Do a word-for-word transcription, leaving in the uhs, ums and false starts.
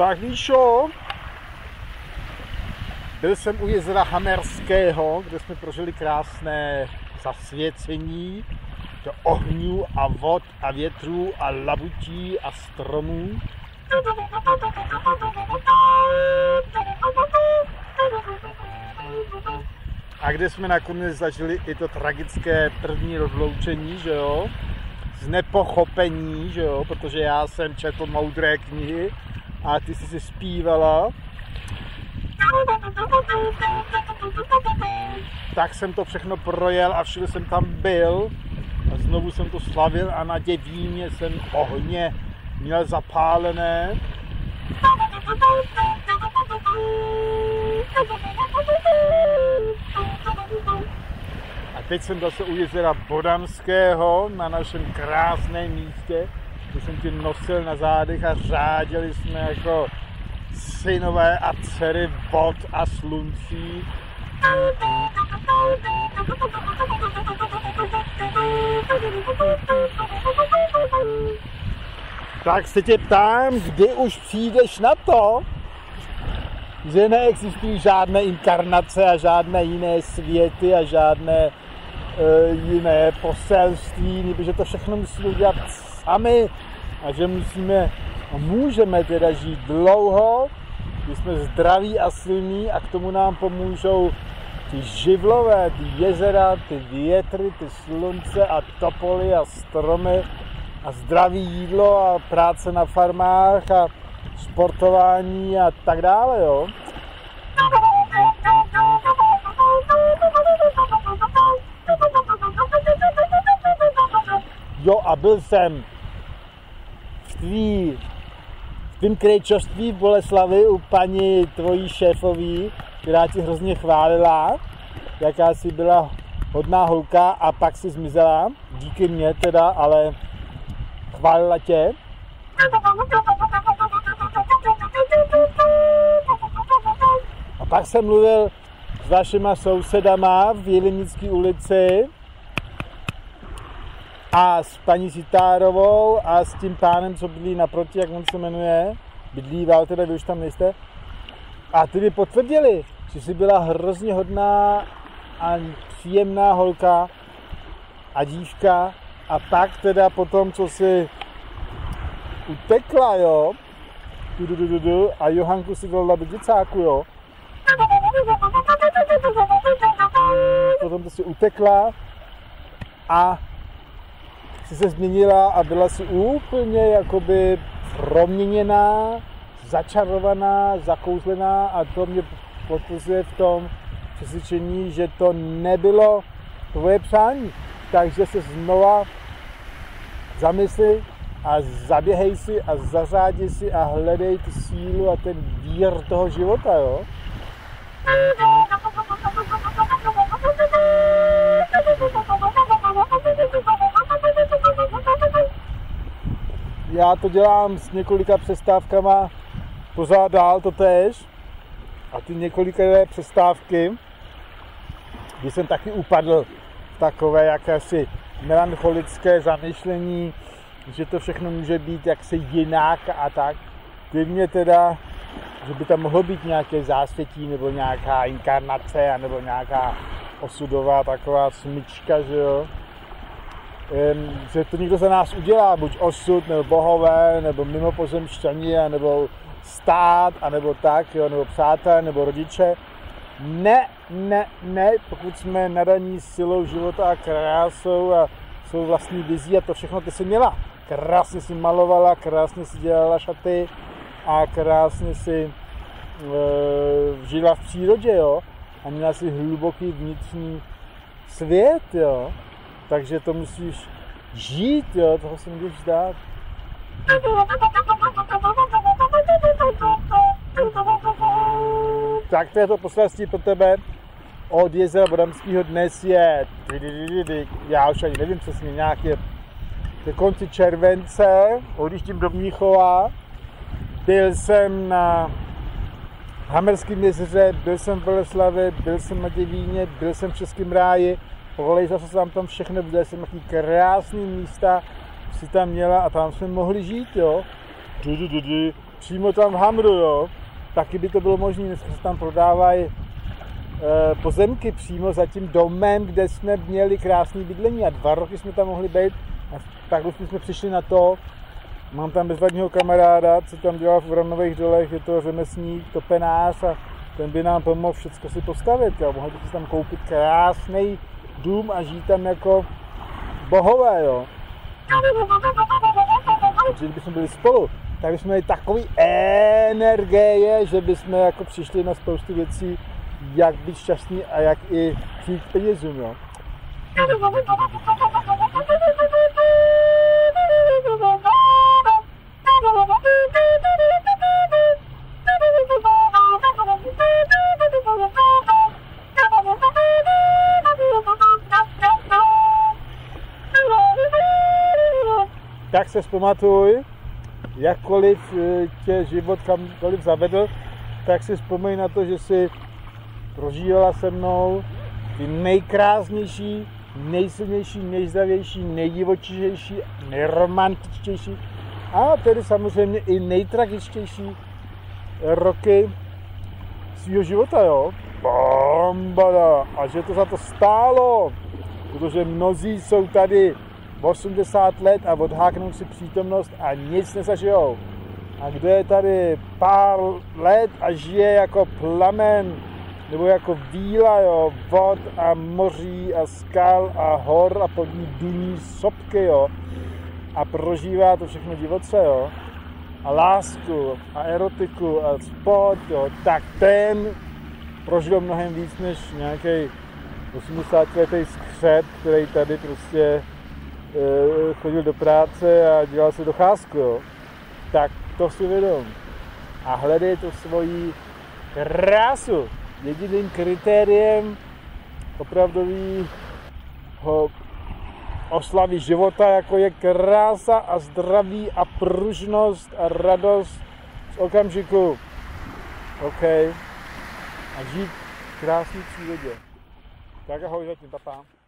Tak Míšo, byl jsem u jezera Hamerského, kde jsme prožili krásné zasvěcení do ohňů a vod a větrů a labutí a stromů. A kde jsme nakonec zažili i to tragické první rozloučení, že jo? Z nepochopení, že jo? Protože já jsem četl moudré knihy a ty jsi si zpívala. Tak jsem to všechno projel a všude jsem tam byl. A znovu jsem to slavil a na Divíně jsem ohně měl zapálené. A teď jsem zase u jezera Bodanského na našem krásném místě, kde jsem tě nosil na zádech a řádili jsme jako synové a dcery vod a sluncí. Tak se tě ptám, kdy už přijdeš na to, že neexistují žádné inkarnace a žádné jiné světy a žádné e, jiné poselství, nebo že to všechno musíme dělat sami a že musíme a můžeme teda žít dlouho, když jsme zdraví a silní a k tomu nám pomůžou ty živlové, ty jezera, ty větry, ty slunce a topoly a stromy a zdraví jídlo a práce na farmách a sportování a tak dále, jo. Jo a byl jsem v tvý, v tvým krejčovství v Boleslavi u paní tvojí šéfový, která ti hrozně chválila, jaká jsi byla hodná holka a pak si zmizela, díky mně teda, ale chválila tě. A pak jsem mluvil s vašima sousedama v Jilemnické ulici a s paní Sitárovou a s tím pánem, co bydlí naproti, jak on se jmenuje, bydlíval teda, vy už tam nejste. A ty by potvrdili, že jsi byla hrozně hodná a příjemná holka a dívka a pak teda potom, co si utekla, jo, du, du, du, du, a Johanku si volala do děcáku, jo. Potom to si utekla a jsi se změnila a byla si úplně jakoby proměněná, začarovaná, zakouzlená a to mě potvrzuje v tom přesvědčení, že to nebylo tvoje přání. Takže se znova zamysli a zaběhej si a zařádi si a hledej tu sílu a ten vír toho života, jo? Já to dělám s několika přestávkama pořád dál to též a ty několikeré přestávky, kdy jsem taky upadl v takové jakési melancholické zamyšlení, že to všechno může být jaksi jinak a tak. Ty mě teda, že by tam mohlo být nějaké zásvětí nebo nějaká inkarnace nebo nějaká osudová taková smyčka, že jo. Že to někdo za nás udělá, buď osud, nebo bohové, nebo mimopozemšťani, nebo stát, anebo tak, jo, nebo přátelé, nebo rodiče. Ne, ne, ne, pokud jsme nadaní silou života a krásou a svou vlastní vizí a to všechno ty jsi měla. Krásně si malovala, krásně si dělala šaty a krásně si e, žila v přírodě, jo, a měla si hluboký vnitřní svět, jo. Takže to musíš žít, jo, toho se můžeš vzdát. Tak to je to poselství pro tebe od jezera Bodanského dnes je, já už ani nevím přesně, nějak je ke konci července, odjíždím do Mnichova, byl jsem na Hamerském jezeře, byl jsem v Boleslavi, byl jsem na Divíně, byl jsem v Českém ráji, prolejzal jsem tam, tam všechno, viděl jsem jaký krásný místa, si tam měla a tam jsme mohli žít, jo. Du, du, du, du. přímo tam v Hamru, jo, taky by to bylo možné. Dneska se tam prodávají e, pozemky přímo za tím domem, kde jsme měli krásné bydlení a dva roky jsme tam mohli být a tak už jsme přišli na to. Mám tam bezvadního kamaráda, co tam dělá v Uranových dolech, je to řemesník, topenář a ten by nám pomohl všechno si postavit, jo. Mohli by si tam koupit krásný dům a žít tam jako bohové, jo. Takže kdybychom byli spolu, tak bychom měli takový energie, že bychom jako přišli na spoustu věcí, jak být šťastní a jak i přijít k penězům, jo. Tak se vzpamatuj, jakkoliv tě život kamkoliv zavedl, tak si vzpomeň na to, že jsi prožívala se mnou ty nejkrásnější, nejsilnější, nejzdravější, nejdivočejší, nejromantičtější a tedy samozřejmě i nejtragičtější roky svýho života, jo? Bombada. A že to za to stálo, protože mnozí jsou tady osmdesát let a odháknou si přítomnost a nic nezažijou. A kdo je tady pár let a žije jako plamen, nebo jako víla, jo, vod a moří a skal a hor a pod ní duní sopky, jo, a prožívá to všechno divoce, jo, a lásku a erotiku a sport, jo, tak ten prožil mnohem víc než nějaký osmdesátiletý skřet, který tady prostě chodil do práce a dělal si docházku, jo. Tak to si vědom. A hledej to svoji krásu. Jediným kritériem opravdového oslavy života, jako je krása a zdraví a pružnost a radost z okamžiku. OK. A žít krásný přírodě. Tak ahoj zatím, papá.